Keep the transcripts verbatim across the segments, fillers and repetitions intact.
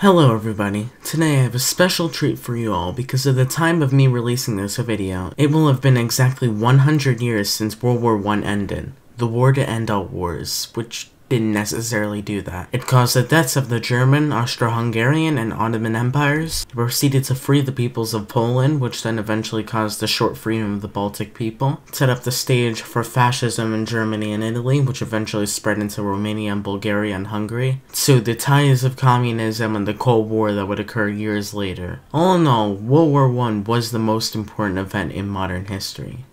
Hello everybody, today I have a special treat for you all because at the time of me releasing this video, it will have been exactly one hundred years since World War One ended, the war to end all wars, which didn't necessarily do that. It caused the deaths of the German, Austro-Hungarian, and Ottoman empires. It proceeded to free the peoples of Poland, which then eventually caused the short freedom of the Baltic people. It set up the stage for fascism in Germany and Italy, which eventually spread into Romania and Bulgaria and Hungary. So the ties of communism and the Cold War that would occur years later. All in all, World War One was the most important event in modern history.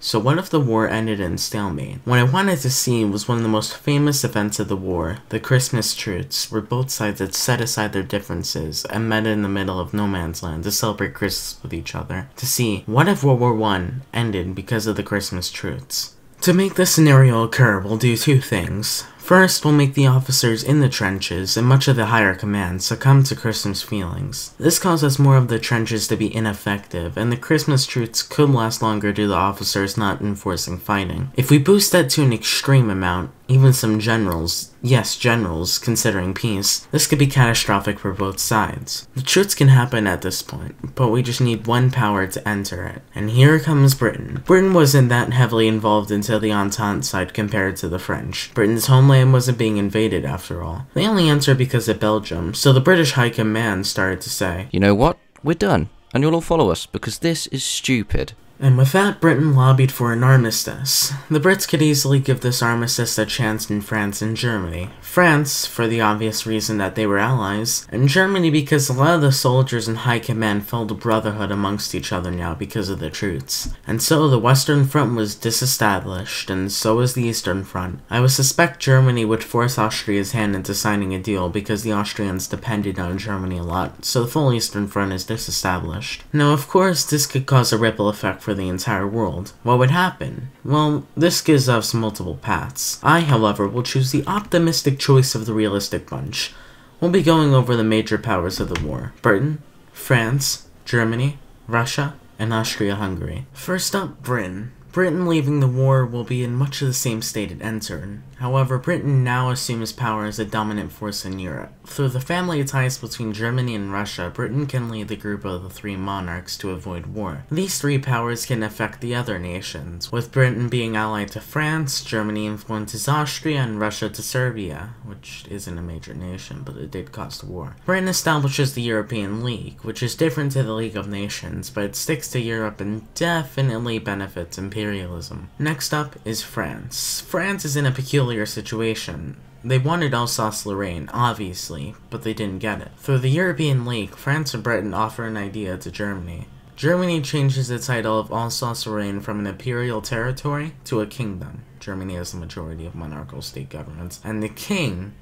So what if the war ended in stalemate? What I wanted to see was one of the most famous events of the war, the Christmas Truce, where both sides had set aside their differences and met in the middle of no man's land to celebrate Christmas with each other, to see what if World War One ended because of the Christmas Truce. To make this scenario occur, we'll do two things. First, we'll make the officers in the trenches and much of the higher command succumb to Christmas feelings. This causes more of the trenches to be ineffective, and the Christmas truce could last longer due to the officers not enforcing fighting. If we boost that to an extreme amount, even some generals, yes generals, considering peace, this could be catastrophic for both sides. The truce can happen at this point, but we just need one power to enter it. And here comes Britain. Britain wasn't that heavily involved until the Entente side compared to the French. Britain's homeland wasn't being invaded after all. They only entered because of Belgium, so the British High Command started to say, "You know what? We're done, and you'll all follow us, because this is stupid." And with that, Britain lobbied for an armistice. The Brits could easily give this armistice a chance in France and Germany. France, for the obvious reason that they were allies, and Germany because a lot of the soldiers in high command felt a brotherhood amongst each other now because of the truce. And so the Western Front was disestablished, and so was the Eastern Front. I would suspect Germany would force Austria's hand into signing a deal because the Austrians depended on Germany a lot, so the full Eastern Front is disestablished. Now of course, this could cause a ripple effect for For the entire world. What would happen? Well, this gives us multiple paths. I, however, will choose the optimistic choice of the realistic bunch. We'll be going over the major powers of the war: Britain, France, Germany, Russia, and Austria-Hungary. First up, Britain. Britain leaving the war will be in much of the same state it entered. However, Britain now assumes power as a dominant force in Europe. Through the family ties between Germany and Russia, Britain can lead the group of the three monarchs to avoid war. These three powers can affect the other nations, with Britain being allied to France, Germany influences Austria, and Russia to Serbia, which isn't a major nation, but it did cause the war. Britain establishes the European League, which is different to the League of Nations, but it sticks to Europe and definitely benefits imperialism. Imperialism. Next up is France. France is in a peculiar situation. They wanted Alsace-Lorraine, obviously, but they didn't get it. Through the European League, France and Britain offer an idea to Germany. Germany changes the title of Alsace-Lorraine from an imperial territory to a kingdom. Germany has the majority of monarchical state governments, and the king,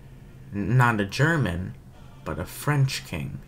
not a German, but a French king,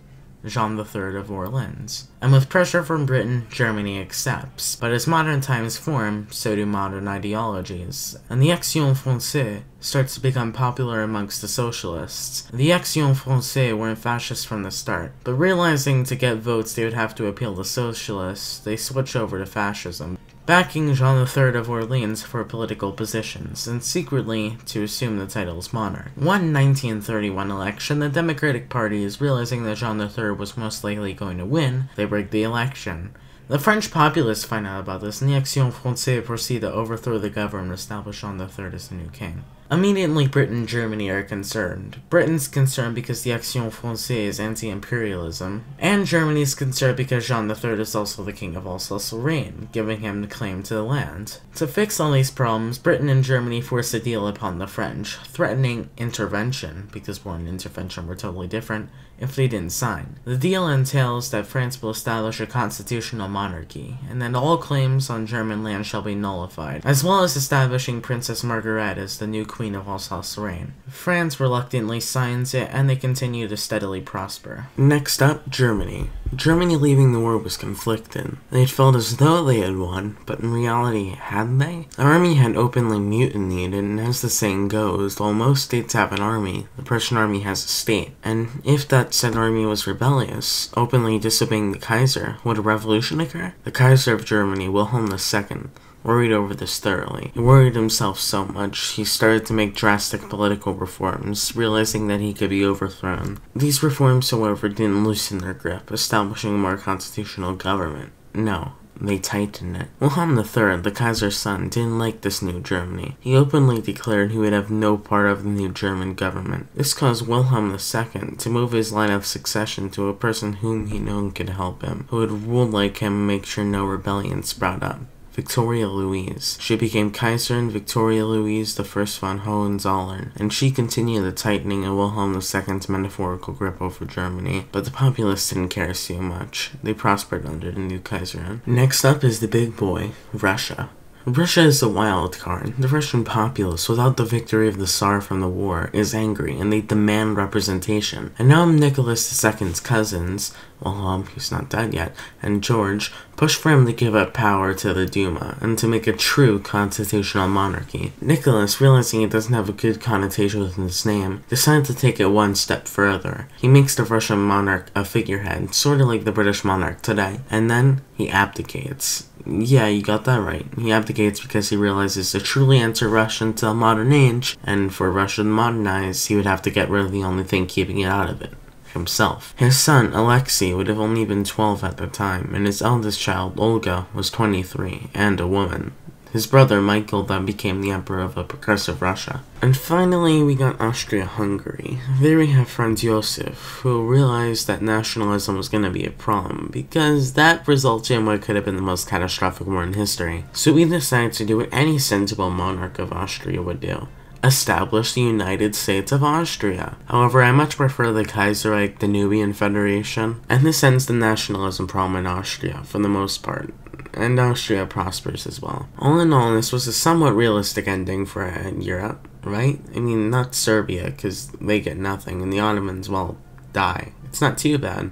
Jean the Third of Orleans. And with pressure from Britain, Germany accepts. But as modern times form, so do modern ideologies. And the Action Francaise starts to become popular amongst the socialists. The Action Francaise weren't fascist from the start, but realizing to get votes they would have to appeal to socialists, they switch over to fascism, backing Jean the Third of Orleans for political positions, and secretly to assume the title as monarch. One nineteen thirty-one election, the Democratic Party is realizing that Jean the Third was most likely going to win. They rigged the election. The French populists find out about this, and the Action Francaise proceed to overthrow the government and establish Jean the Third as the new king. Immediately, Britain and Germany are concerned. Britain's concerned because the Action Francaise is anti-imperialism, and Germany's concerned because Jean the Third is also the king of Alsace-Lorraine, giving him the claim to the land. To fix all these problems, Britain and Germany force a deal upon the French, threatening intervention, because war and intervention were totally different, if they didn't sign. The deal entails that France will establish a constitutional monarchy, and that all claims on German land shall be nullified, as well as establishing Princess Margaret as the new queen Queen of Alsace-Lorraine. France reluctantly signs it, and they continue to steadily prosper. Next up, Germany. Germany leaving the war was conflicted. They felt as though they had won, but in reality, had they? The army had openly mutinied, and as the saying goes, while most states have an army, the Prussian army has a state. And if that said army was rebellious, openly disobeying the Kaiser, would a revolution occur? The Kaiser of Germany, Wilhelm the Second, worried over this thoroughly. He worried himself so much, he started to make drastic political reforms, realizing that he could be overthrown. These reforms, however, didn't loosen their grip, establishing a more constitutional government. No. They tightened it. Wilhelm the third, the Kaiser's son, didn't like this new Germany. He openly declared he would have no part of the new German government. This caused Wilhelm the second to move his line of succession to a person whom he knew could help him, who would rule like him and make sure no rebellion sprang up. Victoria Louise. She became Kaiserin Victoria Louise the First von Hohenzollern, and she continued the tightening of Wilhelm the second's metaphorical grip over Germany, but the populace didn't care so much. They prospered under the new Kaiserin. Next up is the big boy, Russia. Russia is a wild card. The Russian populace, without the victory of the Tsar from the war, is angry, and they demand representation. And now Nicholas the second's cousins, Wilhelm, who's not dead yet, and George, push for him to give up power to the Duma, and to make a true constitutional monarchy. Nicholas, realizing it doesn't have a good connotation with his name, decided to take it one step further. He makes the Russian monarch a figurehead, sort of like the British monarch today, and then he abdicates. Yeah, you got that right. He abdicates because he realizes to truly enter Russia into the modern age, and for Russia to modernize, he would have to get rid of the only thing keeping it out of it. Himself. His son, Alexei, would have only been twelve at the time, and his eldest child, Olga, was twenty-three, and a woman. His brother, Michael, then became the emperor of a progressive Russia. And finally, we got Austria-Hungary. There we have Franz Josef, who realized that nationalism was going to be a problem, because that resulted in what could have been the most catastrophic war in history. So he decided to do what any sensible monarch of Austria would do. Established the United States of Austria. However, I much prefer the Kaiserreich Danubian Federation, and this ends the nationalism problem in Austria for the most part, and Austria prospers as well. All in all, this was a somewhat realistic ending for uh, Europe, right? I mean, not Serbia, because they get nothing, and the Ottomans, well, die. It's not too bad.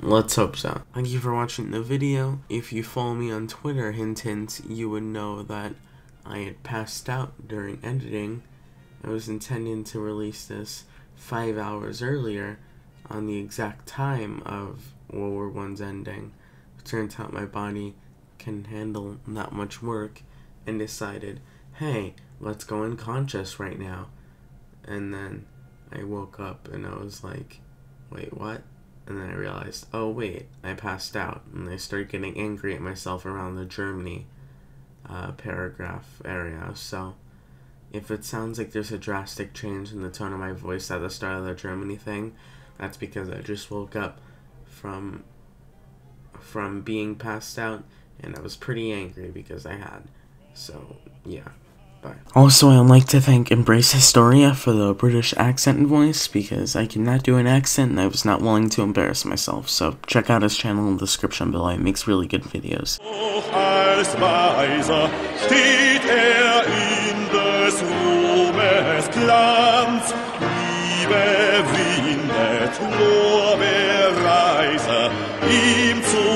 Let's hope so. Thank you for watching the video. If you follow me on Twitter, hint hint, you would know that I had passed out during editing. I was intending to release this five hours earlier on the exact time of World War One's ending. It turns out my body can handle not much work and decided, hey, let's go unconscious right now. And then I woke up and I was like, wait, what? And then I realized, oh wait, I passed out. And I started getting angry at myself around the Germany Uh, paragraph area, so if it sounds like there's a drastic change in the tone of my voice at the start of the Germany thing, that's because I just woke up from from being passed out, and I was pretty angry because I had. So, yeah. Bye. Also, I'd like to thank Embrace Historia for the British accent and voice, because I cannot do an accent and I was not willing to embarrass myself, so check out his channel in the description below. He makes really good videos. Als Weiser steht er in des Ruhmes Glanz, Liebe windet nur Reiser ihm zu.